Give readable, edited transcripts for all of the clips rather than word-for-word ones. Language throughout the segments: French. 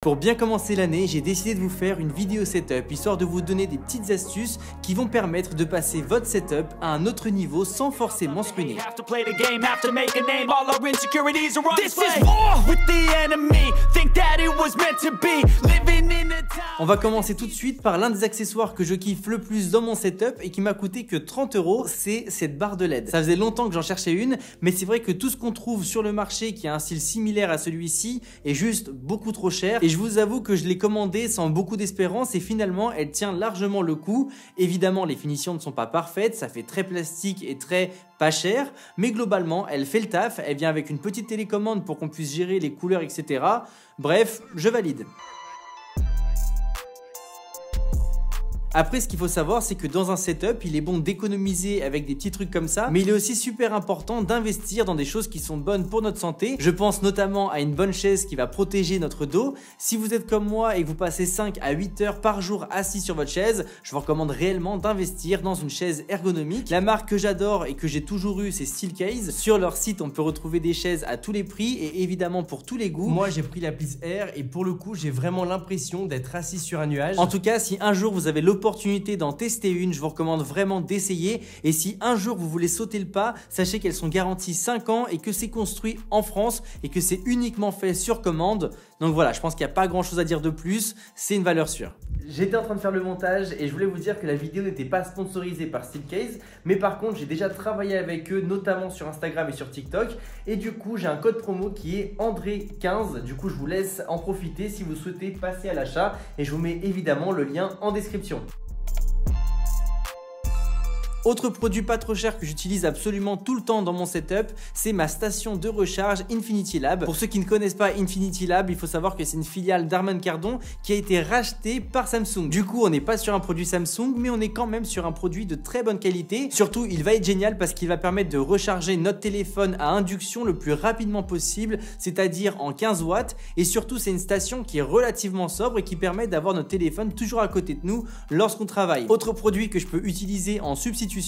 Pour bien commencer l'année, j'ai décidé de vous faire une vidéo setup, histoire de vous donner des petites astuces qui vont permettre de passer votre setup à un autre niveau sans forcément se ruiner. On va commencer tout de suite par l'un des accessoires que je kiffe le plus dans mon setup et qui m'a coûté que 30 €, c'est cette barre de LED. Ça faisait longtemps que j'en cherchais une, mais c'est vrai que tout ce qu'on trouve sur le marché qui a un style similaire à celui-ci est juste beaucoup trop cher. Et je vous avoue que je l'ai commandée sans beaucoup d'espérance et finalement elle tient largement le coup. Évidemment les finitions ne sont pas parfaites, ça fait très plastique et très pas cher, mais globalement elle fait le taf. Elle vient avec une petite télécommande pour qu'on puisse gérer les couleurs, etc. Bref, je valide. Après, ce qu'il faut savoir, c'est que dans un setup, il est bon d'économiser avec des petits trucs comme ça, mais il est aussi super important d'investir dans des choses qui sont bonnes pour notre santé. Je pense notamment à une bonne chaise qui va protéger notre dos. Si vous êtes comme moi et que vous passez 5 à 8 heures par jour assis sur votre chaise, je vous recommande réellement d'investir dans une chaise ergonomique. La marque que j'adore et que j'ai toujours eue, c'est Steelcase. Sur leur site, on peut retrouver des chaises à tous les prix et évidemment pour tous les goûts. Moi, j'ai pris la Plice Air et pour le coup, j'ai vraiment l'impression d'être assis sur un nuage. En tout cas, si un jour vous avez l'opportunité d'en tester une, je vous recommande vraiment d'essayer. Et si un jour vous voulez sauter le pas, sachez qu'elles sont garanties 5 ans et que c'est construit en France et que c'est uniquement fait sur commande. Donc voilà, je pense qu'il n'y a pas grand chose à dire de plus, c'est une valeur sûre. J'étais en train de faire le montage et je voulais vous dire que la vidéo n'était pas sponsorisée par Steelcase, mais par contre j'ai déjà travaillé avec eux, notamment sur Instagram et sur TikTok, et du coup j'ai un code promo qui est André15. Du coup je vous laisse en profiter si vous souhaitez passer à l'achat et je vous mets évidemment le lien en description. Autre produit pas trop cher que j'utilise absolument tout le temps dans mon setup, c'est ma station de recharge Infinity Lab. Pour ceux qui ne connaissent pas Infinity Lab, il faut savoir que c'est une filiale d'Arman Cardon qui a été rachetée par Samsung. Du coup, on n'est pas sur un produit Samsung, mais on est quand même sur un produit de très bonne qualité. Surtout, il va être génial parce qu'il va permettre de recharger notre téléphone à induction le plus rapidement possible, c'est-à-dire en 15 watts. Et surtout, c'est une station qui est relativement sobre et qui permet d'avoir notre téléphone toujours à côté de nous lorsqu'on travaille. Autre produit que je peux utiliser en substitution,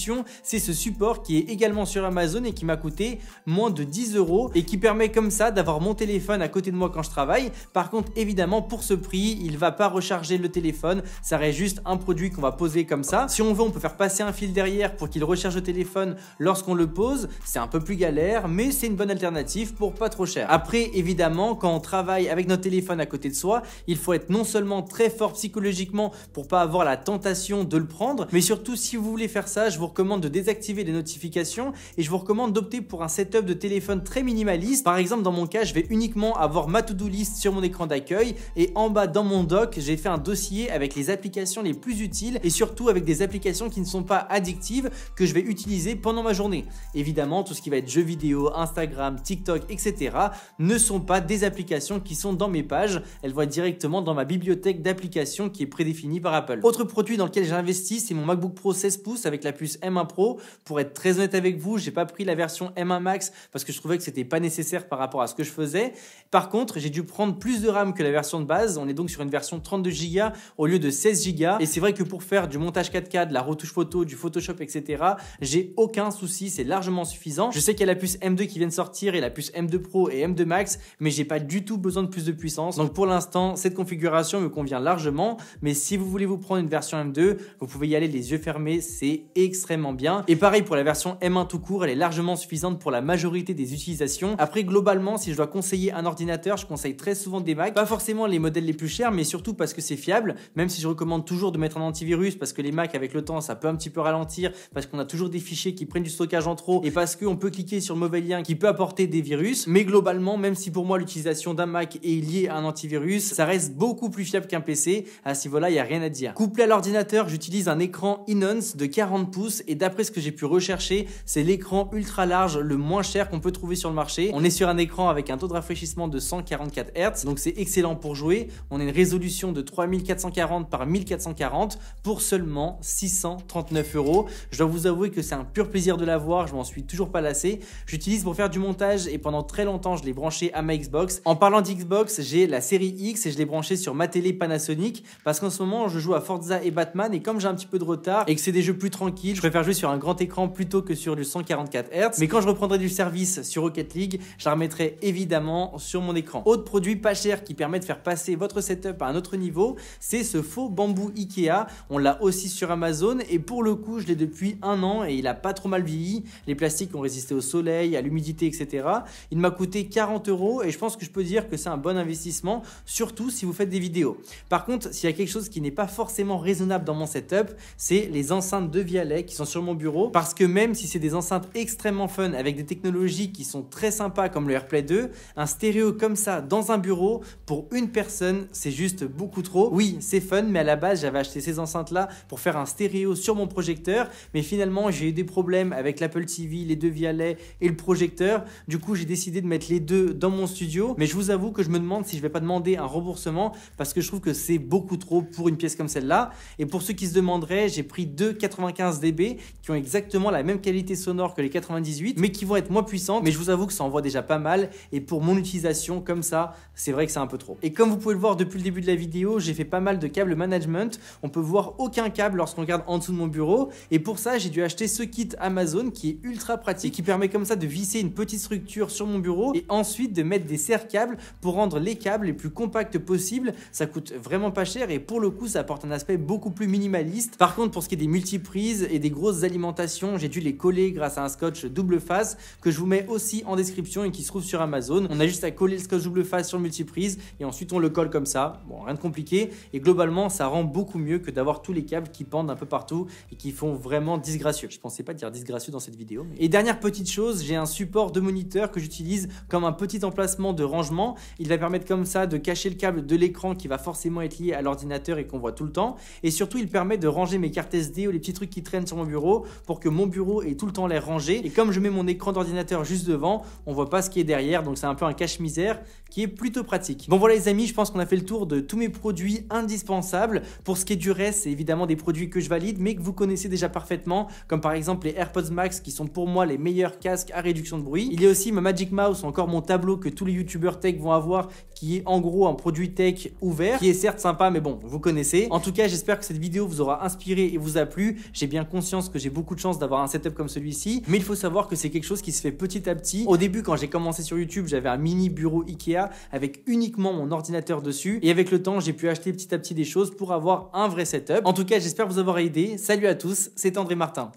c'est ce support qui est également sur Amazon et qui m'a coûté moins de 10 € et qui permet comme ça d'avoir mon téléphone à côté de moi quand je travaille. Par contre, évidemment, pour ce prix, il va pas recharger le téléphone, ça reste juste un produit qu'on va poser comme ça. Si on veut, on peut faire passer un fil derrière pour qu'il recharge le téléphone lorsqu'on le pose. C'est un peu plus galère, mais c'est une bonne alternative pour pas trop cher. Après, évidemment, quand on travaille avec notre téléphone à côté de soi, il faut être non seulement très fort psychologiquement pour pas avoir la tentation de le prendre, mais surtout si vous voulez faire ça, je vous recommande de désactiver les notifications et je vous recommande d'opter pour un setup de téléphone très minimaliste. Par exemple, dans mon cas, je vais uniquement avoir ma to-do list sur mon écran d'accueil et en bas dans mon doc, j'ai fait un dossier avec les applications les plus utiles et surtout avec des applications qui ne sont pas addictives que je vais utiliser pendant ma journée. Évidemment, tout ce qui va être jeux vidéo, Instagram, TikTok, etc. ne sont pas des applications qui sont dans mes pages. Elles vont être directement dans ma bibliothèque d'applications qui est prédéfinie par Apple. Autre produit dans lequel j'ai investi, c'est mon MacBook Pro 16 pouces avec la plus M1 Pro. Pour être très honnête avec vous, j'ai pas pris la version M1 Max parce que je trouvais que c'était pas nécessaire par rapport à ce que je faisais. Par contre, j'ai dû prendre plus de RAM que la version de base. On est donc sur une version 32 Go au lieu de 16 Go. Et c'est vrai que pour faire du montage 4K, de la retouche photo, du Photoshop, etc., j'ai aucun souci, c'est largement suffisant. Je sais qu'il y a la puce M2 qui vient de sortir et la puce M2 Pro et M2 Max, mais j'ai pas du tout besoin de plus de puissance. Donc pour l'instant, cette configuration me convient largement. Mais si vous voulez vous prendre une version M2, vous pouvez y aller les yeux fermés, c'est extrêmement bien. Et pareil pour la version M1 tout court, elle est largement suffisante pour la majorité des utilisations. Après, globalement, si je dois conseiller un ordinateur, je conseille très souvent des Mac, pas forcément les modèles les plus chers, mais surtout parce que c'est fiable, même si je recommande toujours de mettre un antivirus parce que les Mac avec le temps ça peut un petit peu ralentir, parce qu'on a toujours des fichiers qui prennent du stockage en trop et parce qu'on peut cliquer sur le mauvais lien qui peut apporter des virus. Mais globalement, même si pour moi l'utilisation d'un Mac est liée à un antivirus, ça reste beaucoup plus fiable qu'un PC. À ce niveau là, il n'y a rien à dire. Couplé à l'ordinateur, j'utilise un écran Innos de 40 pouces, et d'après ce que j'ai pu rechercher, c'est l'écran ultra large le moins cher qu'on peut trouver sur le marché. On est sur un écran avec un taux de rafraîchissement de 144 Hz, donc c'est excellent pour jouer. On a une résolution de 3440 par 1440 pour seulement 639 €. Je dois vous avouer que c'est un pur plaisir de l'avoir, je m'en suis toujours pas lassé. J'utilise pour faire du montage et pendant très longtemps je l'ai branché à ma Xbox. En parlant d'Xbox, j'ai la série X et je l'ai branché sur ma télé Panasonic parce qu'en ce moment je joue à Forza et Batman, et comme j'ai un petit peu de retard et que c'est des jeux plus tranquilles, tranquille. Je préfère jouer sur un grand écran plutôt que sur du 144 Hz. Mais quand je reprendrai du service sur Rocket League, je la remettrai évidemment sur mon écran. Autre produit pas cher qui permet de faire passer votre setup à un autre niveau, c'est ce faux bambou Ikea. On l'a aussi sur Amazon et pour le coup, je l'ai depuis un an et il a pas trop mal vieilli. Les plastiques ont résisté au soleil, à l'humidité, etc. Il m'a coûté 40 € et je pense que je peux dire que c'est un bon investissement, surtout si vous faites des vidéos. Par contre, s'il y a quelque chose qui n'est pas forcément raisonnable dans mon setup, c'est les enceintes de Vialex qui sont sur mon bureau, parce que même si c'est des enceintes extrêmement fun avec des technologies qui sont très sympas comme le Airplay 2, un stéréo comme ça dans un bureau pour une personne, c'est juste beaucoup trop. Oui, c'est fun, mais à la base j'avais acheté ces enceintes là pour faire un stéréo sur mon projecteur, mais finalement j'ai eu des problèmes avec l'Apple TV, les deux Vialex et le projecteur. Du coup, j'ai décidé de mettre les deux dans mon studio, mais je vous avoue que je me demande si je vais pas demander un remboursement parce que je trouve que c'est beaucoup trop pour une pièce comme celle-là. Et pour ceux qui se demanderaient, j'ai pris deux 95 dB qui ont exactement la même qualité sonore que les 98, mais qui vont être moins puissantes. Mais je vous avoue que ça envoie déjà pas mal et pour mon utilisation comme ça, c'est vrai que c'est un peu trop. Et comme vous pouvez le voir depuis le début de la vidéo, j'ai fait pas mal de câble management. On peut voir aucun câble lorsqu'on regarde en dessous de mon bureau et pour ça, j'ai dû acheter ce kit Amazon qui est ultra pratique, qui permet comme ça de visser une petite structure sur mon bureau et ensuite de mettre des serre-câbles pour rendre les câbles les plus compacts possible. Ça coûte vraiment pas cher et pour le coup, ça apporte un aspect beaucoup plus minimaliste. Par contre, pour ce qui est des multiprises et des grosses alimentations, j'ai dû les coller grâce à un scotch double face que je vous mets aussi en description et qui se trouve sur Amazon. On a juste à coller le scotch double face sur le multiprise et ensuite on le colle comme ça. Bon, rien de compliqué et globalement, ça rend beaucoup mieux que d'avoir tous les câbles qui pendent un peu partout et qui font vraiment disgracieux. Je pensais pas dire disgracieux dans cette vidéo. Mais... Et dernière petite chose, j'ai un support de moniteur que j'utilise comme un petit emplacement de rangement. Il va permettre comme ça de cacher le câble de l'écran qui va forcément être lié à l'ordinateur et qu'on voit tout le temps. Et surtout, il permet de ranger mes cartes SD ou les petits trucs qui traînent sur mon bureau pour que mon bureau ait tout le temps l'air rangé. Et comme je mets mon écran d'ordinateur juste devant, on voit pas ce qui est derrière, donc c'est un peu un cache-misère qui est plutôt pratique. Bon voilà les amis, je pense qu'on a fait le tour de tous mes produits indispensables. Pour ce qui est du reste, c'est évidemment des produits que je valide mais que vous connaissez déjà parfaitement, comme par exemple les AirPods Max qui sont pour moi les meilleurs casques à réduction de bruit. Il y a aussi ma Magic Mouse, encore mon tableau que tous les youtubeurs tech vont avoir, qui est en gros un produit tech ouvert, qui est certes sympa mais bon, vous connaissez. En tout cas, j'espère que cette vidéo vous aura inspiré et vous a plu. J'ai bien conscience que j'ai beaucoup de chance d'avoir un setup comme celui-ci, mais il faut savoir que c'est quelque chose qui se fait petit à petit. Au début, quand j'ai commencé sur YouTube, j'avais un mini bureau Ikea avec uniquement mon ordinateur dessus et avec le temps, j'ai pu acheter petit à petit des choses pour avoir un vrai setup. En tout cas, j'espère vous avoir aidé. Salut à tous, c'est André Martin.